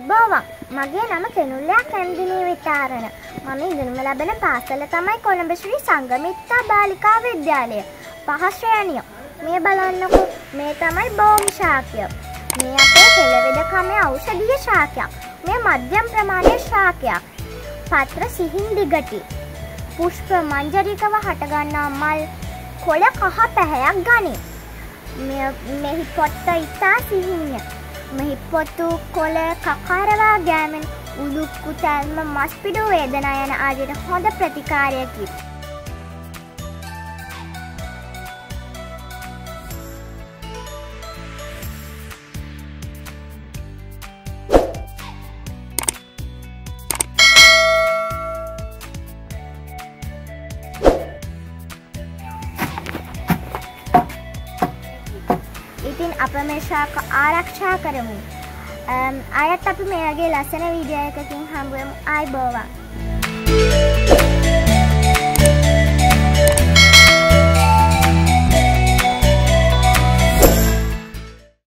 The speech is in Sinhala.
අයිබෝවා මගේ නම කෙනුල්ලා කැන්දිනී විතාරණ මම ඉගෙනුම ලැබෙන පාසල තමයි කොළඹ ශ්‍රී සංගමිත්තා බාලිකා විද්‍යාලය 5 ශ්‍රේණිය මේ බලන්නකෝ මේ තමයි බෝම් ශාකය මේ අපේ කෙළවෙඩ කමේ ඖෂධීය ශාකයක් මේ මධ්‍යම ප්‍රමාණයේ ශාකයක් පත්‍ර සිහින් දිගටි පුෂ්ප මංජරිකව හටගන්නා මල් කොළ කහ පැහැයක් ගනී. මෙහි පොත්ත ඉතා සිහින්ය. මෙහි පොතු කොළ කකාරවා ගෑමෙන් උදුක්කු තැල්ම මස්පිඩු වේදනා යන ආදියට හොඳ ප්‍රතිකාරයකි. ඉතින් අප මේ ශාක ආරක්ෂා කරමු. අයත් අපි මේ වගේ ලස්සන වීඩියෝ එකකින් හම්බ වෙමු. ආයිබෝවා.